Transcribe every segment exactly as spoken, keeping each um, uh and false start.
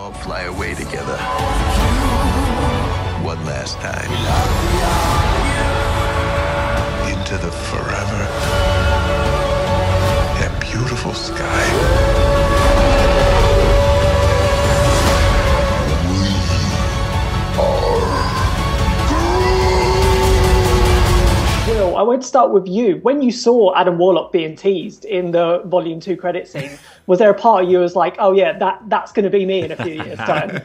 all fly away together. One last time. Into the forever. That beautiful sky. We are. Will, I want to start with you. When you saw Adam Warlock being teased in the Volume two credit scene, was there a part of you was like, oh yeah, that, that's going to be me in a few years' time?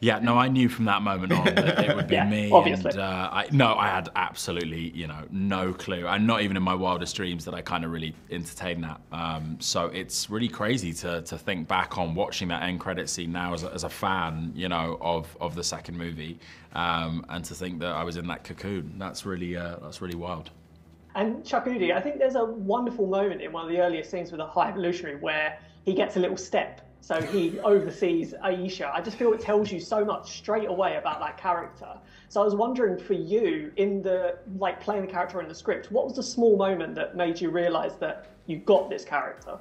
Yeah, no, I knew from that moment on that it would be yeah, me. Obviously. And, uh, I, no, I had absolutely, you know, no clue. And not even in my wildest dreams that I kind of really entertained that. Um, so it's really crazy to to think back on watching that end credit scene now as a, as a fan, you know, of of the second movie, um, and to think that I was in that cocoon. That's really uh, that's really wild. And Chukwudi, I think there's a wonderful moment in one of the earliest scenes with a High Evolutionary where he gets a little step. So he oversees Aisha. I just feel it tells you so much straight away about that character. So I was wondering for you, in the like playing the character in the script, what was the small moment that made you realise that you got this character?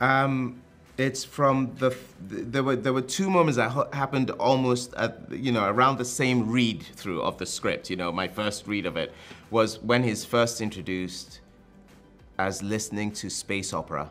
Um, it's from the there were there were two moments that happened almost at, you know, around the same read through of the script. You know, my first read of it was when he's first introduced as listening to space opera.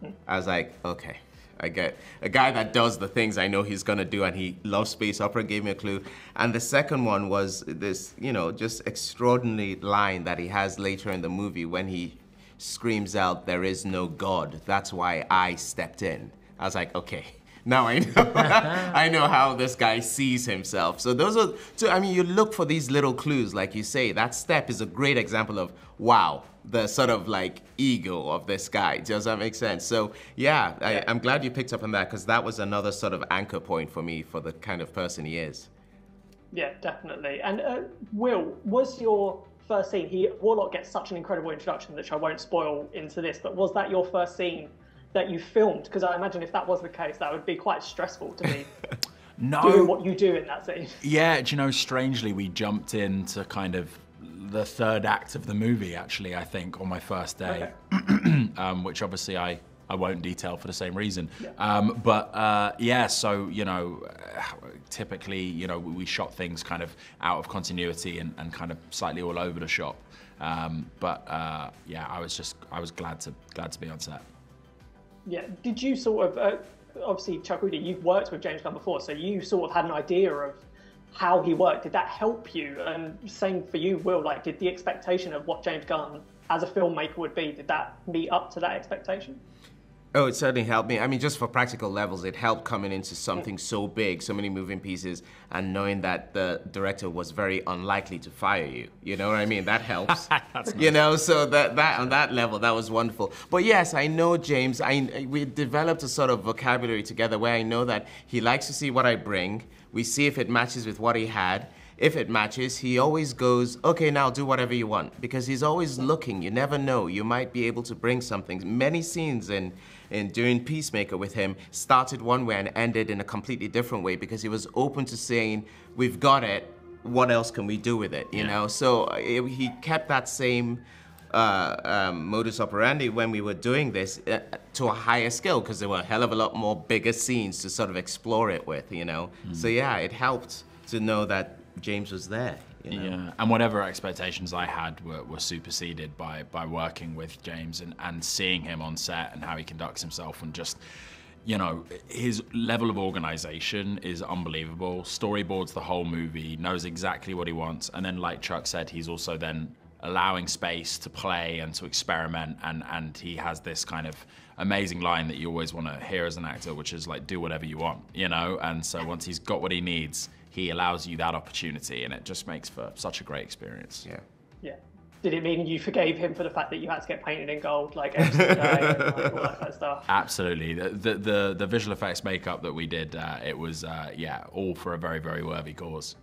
Hmm. I was like, okay. I get a guy that does the things I know he's gonna do, and he loves space opera, gave me a clue. And the second one was this, you know, just extraordinary line that he has later in the movie when he screams out, "There is no God, that's why I stepped in." I was like, okay, now I know, I know how this guy sees himself. So those are, so, I mean, you look for these little clues, like you say. That step is a great example of, wow, the sort of like ego of this guy. Does that make sense? So yeah, I, I'm glad you picked up on that, because that was another sort of anchor point for me for the kind of person he is. Yeah, definitely. And uh, Will, was your first scene, he, Warlock gets such an incredible introduction, which I won't spoil into this, but was that your first scene that you filmed? Because I imagine if that was the case, that would be quite stressful to be no. doing what you do in that scene. Yeah, do you know, strangely, we jumped into kind of the third act of the movie, actually, I think, on my first day, okay. um, which obviously I, I won't detail for the same reason. Yeah. Um, but uh, yeah, so, you know, typically, you know, we shot things kind of out of continuity and, and kind of slightly all over the shop. Um, but uh, yeah, I was just, I was glad to, glad to be on set. Yeah, did you sort of, uh, obviously, Chukwudi, you've worked with James Gunn before, so you sort of had an idea of how he worked. Did that help you? And same for you, Will, like, did the expectation of what James Gunn as a filmmaker would be, did that meet up to that expectation? Oh, it certainly helped me. I mean, just for practical levels, it helped coming into something so big, so many moving pieces, and knowing that the director was very unlikely to fire you. You know what I mean? That helps. That's nice. You know, so that, that on that level, that was wonderful. But yes, I know James. I, we developed a sort of vocabulary together where I know that he likes to see what I bring. We see if it matches with what he had. If it matches, he always goes, okay, now do whatever you want, because he's always looking. You never know, you might be able to bring something. Many scenes in, in during Peacemaker with him started one way and ended in a completely different way, because he was open to saying, we've got it, what else can we do with it, you yeah. know? So it, he kept that same uh, um, modus operandi when we were doing this uh, to a higher scale, because there were a hell of a lot more bigger scenes to sort of explore it with, you know? Mm-hmm. So yeah, it helped to know that James was there, you know? Yeah, and whatever expectations I had were, were superseded by by working with James and, and seeing him on set and how he conducts himself, and just, you know, his level of organization is unbelievable. Storyboards the whole movie, knows exactly what he wants, and then like Chuck said, he's also then allowing space to play and to experiment, and, and he has this kind of amazing line that you always want to hear as an actor, which is like, do whatever you want, you know? And so once he's got what he needs, he allows you that opportunity, and it just makes for such a great experience. Yeah. Yeah. Did it mean you forgave him for the fact that you had to get painted in gold, like every day, and like, all that kind of stuff? Absolutely. The the the, the visual effects makeup that we did, uh, it was uh, yeah, all for a very very worthy cause.